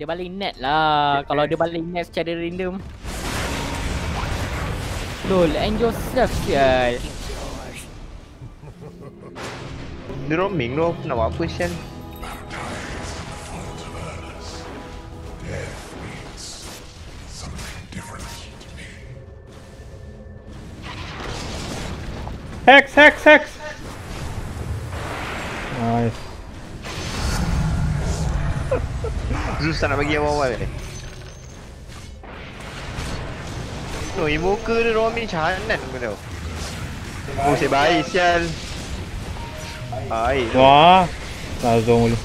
Dia baling net lah. Kalau dia baling net secara random. Lol, Angel Joseph sial. Dia roaming tu, nak buat apa sial? Hex, hex, hex! Nice. Zeus tak nak bagi awal-awal eh. No, evoker dia roaming canat kau tahu. Oh, saya baik sial. Baik. Wah, lazong dulu.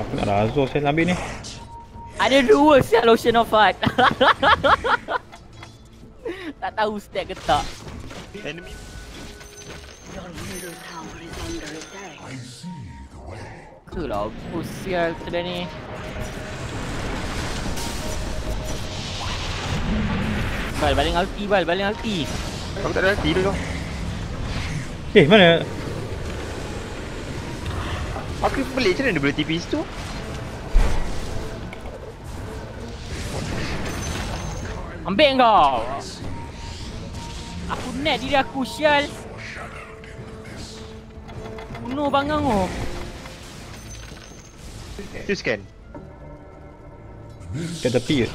Aku nak razor saya ambil ni. Ada dua sial Ocean of Heart. Tak tahu stack ke tak. Enemy. Itulah aku sial kena ni. Bal, baling ulti, Bal, baling ulti. Aku tak ada ulti dulu. Eh, mana? Aku pelik macam mana dia boleh TP situ? Ambil kau! Aku net diri aku, sial! Bunuh bangang oh. Tu scan. Kat tepi ke?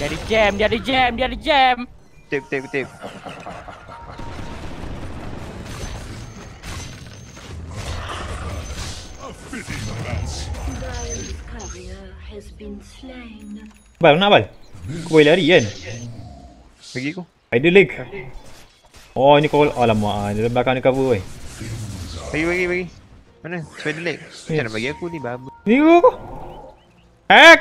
Dia ada jam, dia ada jam, dia ada jam! Kutip. Bal, nak Bal? Kau boleh lari kan? Bagi aku ada leg. Oh, ni kau. Alamak, dia belakang dia cover weh. Bagi mana? Spider leg? Macam nak bagi aku ni babu. Ni aku hack.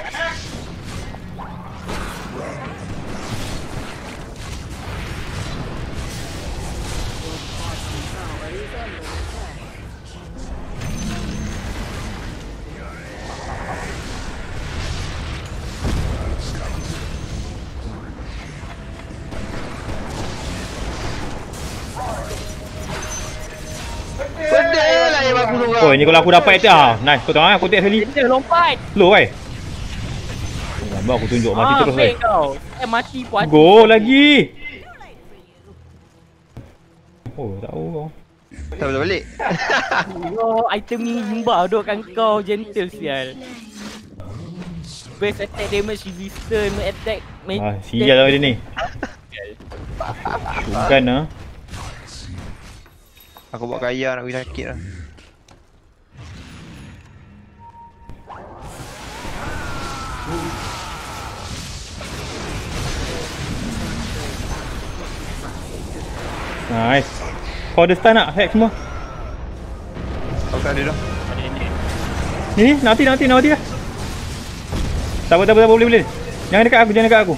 Oh, ni kalau aku dapat tu ah. Nice. Kau tengok aku tag sekali. Dia lompat. Slow eh. Lambat aku tunjuk mati terus wei. Eh mati puan. Go lagi. Oh, tak tahu kau. Tak boleh balik. Yo, item ni jumba dudukkan kau gentle sial. Base attack damage resistance, attack magic. Ah, sial lah dia ni. Bukan ah. Aku buat kaya nak pergi sakit lah. Nice. Kau ada stun nak hack semua? Kau tak ada dah. Ni nanti dah. Tak apa boleh. Jangan dekat aku.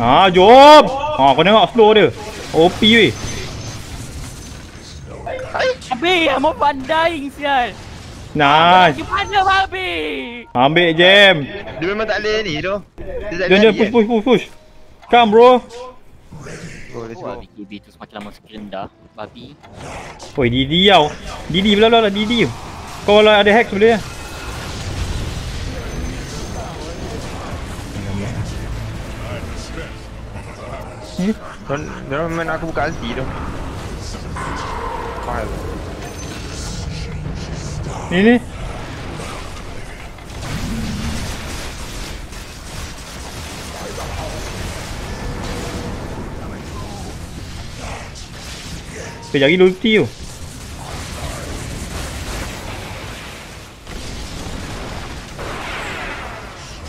Ah, jom. Ha, kau tengok slow dia. OP weh. Habis, mau pandai sial. Nice. Gimana babi? Ambil jam. Dia memang tak leh ni tu. Jom push. Come bro. Bro, let's go. BKB tu semakin lama semakin rendah, babi. Oi, Didi kau. Didi belah Didi. Kau kalau ada hack boleh ah. Ni, dia memang aku buka ulti tu. File. Ini sekejap lagi ulti tu.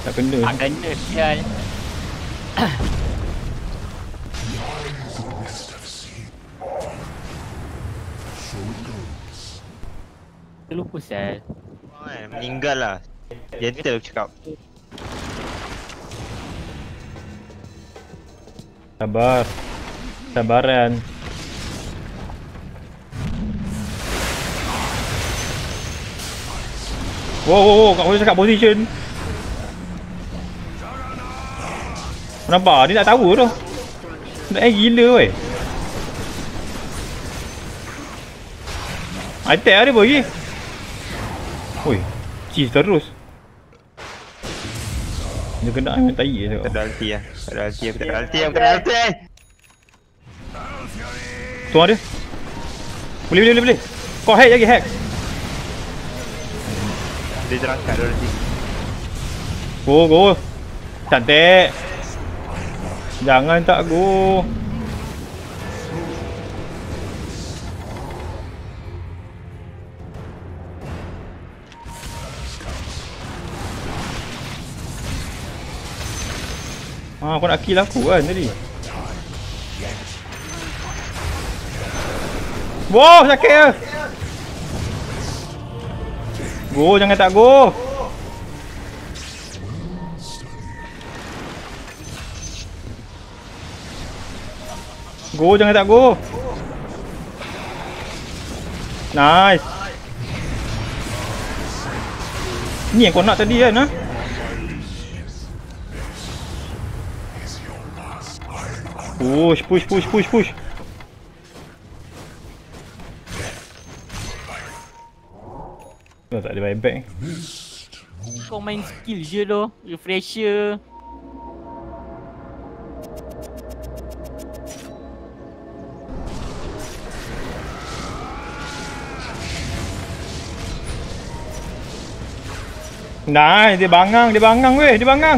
Tak kena. Tak kena sial. Lupa sial. Meninggal lah. Gentle aku cakap. Sabaran. Wow, kau boleh cakap position. Kenapa? Dia tak tahu tu. Budak ni gila weh. Attack lah dia pergi. Oi, cheese terus. Dia kena ambil tai je tengok. Tak ada ulti lah. Tak ada ulti lah. Tak ada ulti lah. Tak ada ulti lah. Tuang dia. Boleh, boleh, boleh. Kau hack lagi, hack. Dia terangkat dia ulti. Go, go. Cantik. Jangan tak go. Ah, kau nak kill aku kan tadi. Wow, sakit ah. Go, jangan tak go. Go, jangan tak go. Nice. Ni yang kau nak tadi kan, ha? Push, push, push, push, push. Oh, tak ada buyback. Kau main skill je doh, refresher. Nah, dia bangang weh, dia bangang.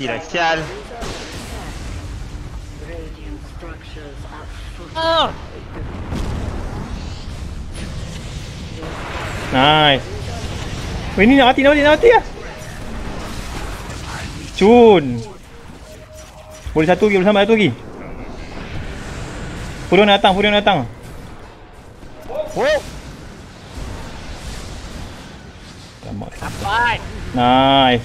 Tidak sial. Oh. Nice. Weh, ni nak mati, nak mati, nak mati lah. Cun. Boleh satu lagi, boleh sambat satu lagi. Furion nak datang, Furion nak datang. Oh. Sampai. Nice.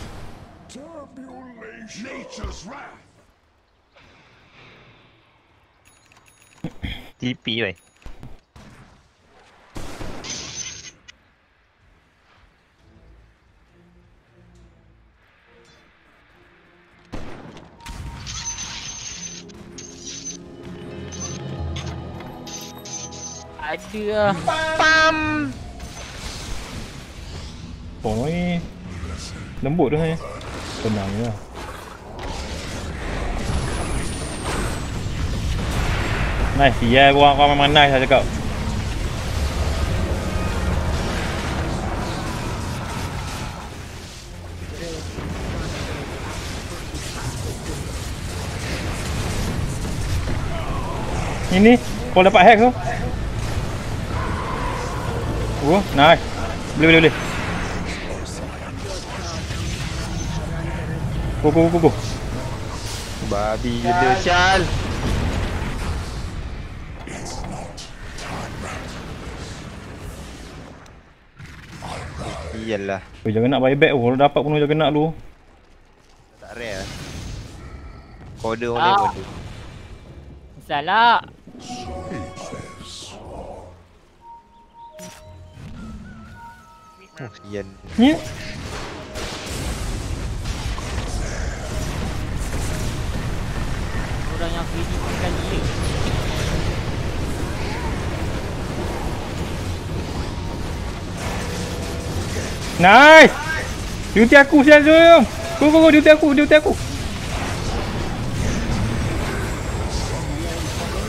TP weh. Ada pam. Boy. Lembut dah eh. Tenang je lah. Nice, yeah, korang memang nice lah cakap. Ini, kau dapat hack tu. Oh, nice. Boleh, boleh, boleh. Go, go, go, go. Babi gila, sial. Iyalah. Oh, jangan nak buyback tu. Kalau dapat pun jangan nak tu. Tak rare lah. Koder oleh koder. Salah. Oh, sian. Ni? Orang yang free ni bukan dia. Nice. Duty aku sial tu. Go go go, duty aku, duty aku.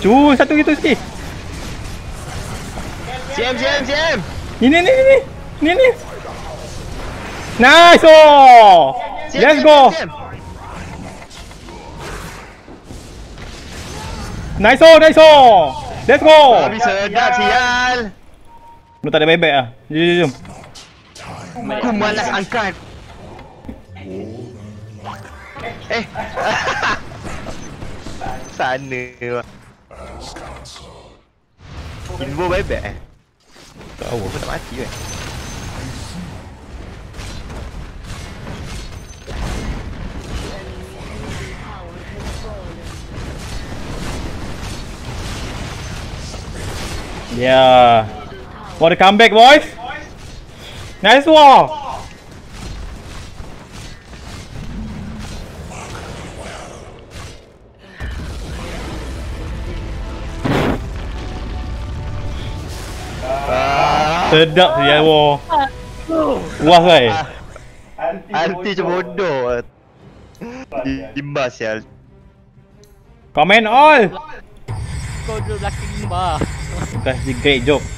Cui, satu gitu sikit. Jam jam jam. Ini ni ni. Ni ni. Nice. Oh. Let's go. Nice oh, nice oh. Let's go. Habis sedap sial. Nó ta đây bé à? Cùng là angkat. Eh. Sana. Invo bebek eh? Tahu aku tak mati kan. Yeah. What a comeback, boys! Nice wall! Sedap je wall. Wah wei. Anti bodoh. Imbas ya. Comment all. Kau dulu belakang ni bah. That's a great job.